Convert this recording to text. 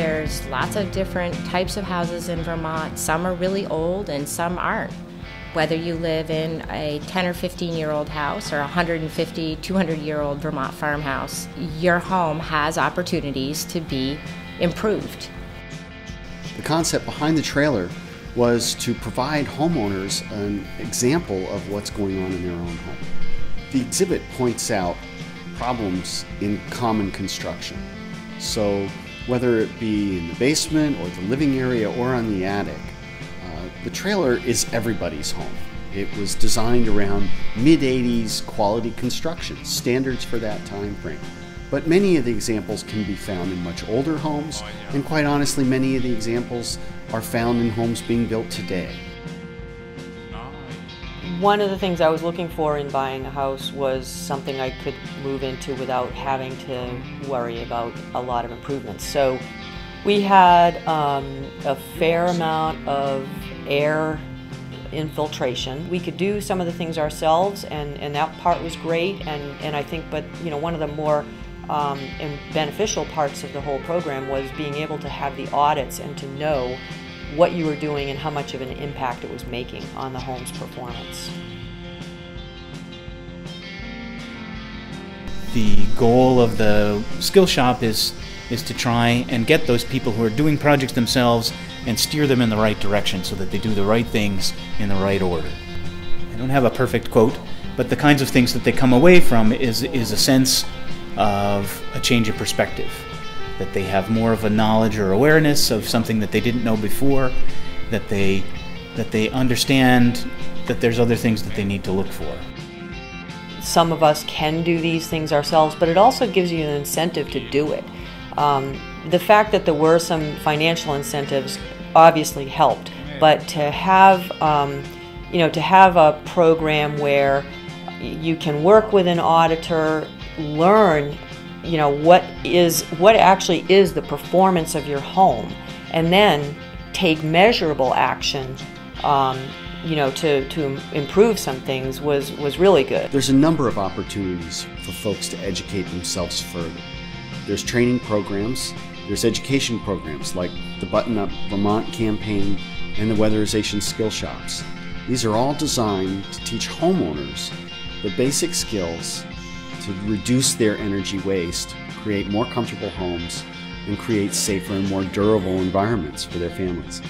There's lots of different types of houses in Vermont. Some are really old and some aren't. Whether you live in a 10 or 15-year-old house or a 150, 200-year-old Vermont farmhouse, your home has opportunities to be improved. The concept behind the trailer was to provide homeowners an example of what's going on in their own home. The exhibit points out problems in common construction. So whether it be in the basement or the living area or on the attic, the trailer is everybody's home. It was designed around mid-'80s quality construction, standards for that time frame. But many of the examples can be found in much older homes, and quite honestly, many of the examples are found in homes being built today. One of the things I was looking for in buying a house was something I could move into without having to worry about a lot of improvements. So we had a fair amount of air infiltration. We could do some of the things ourselves, and that part was great, and I think, but you know, one of the more beneficial parts of the whole program was being able to have the audits and to know what you were doing and how much of an impact it was making on the home's performance. The goal of the skill shop is to try and get those people who are doing projects themselves and steer them in the right direction so that they do the right things in the right order. I don't have a perfect quote, but the kinds of things that they come away from is a sense of a change of perspective, that they have more of a knowledge or awareness of something that they didn't know before, that they understand that there's other things that they need to look for. Some of us can do these things ourselves, but it also gives you an incentive to do it. The fact that there were some financial incentives obviously helped, but to have, to have a program where you can work with an auditor, learn, what actually is the performance of your home, and then take measurable action, to improve some things was really good. There's a number of opportunities for folks to educate themselves further. There's training programs, there's education programs like the Button Up Vermont campaign and the weatherization skill shops. These are all designed to teach homeowners the basic skills to reduce their energy waste, create more comfortable homes, and create safer and more durable environments for their families.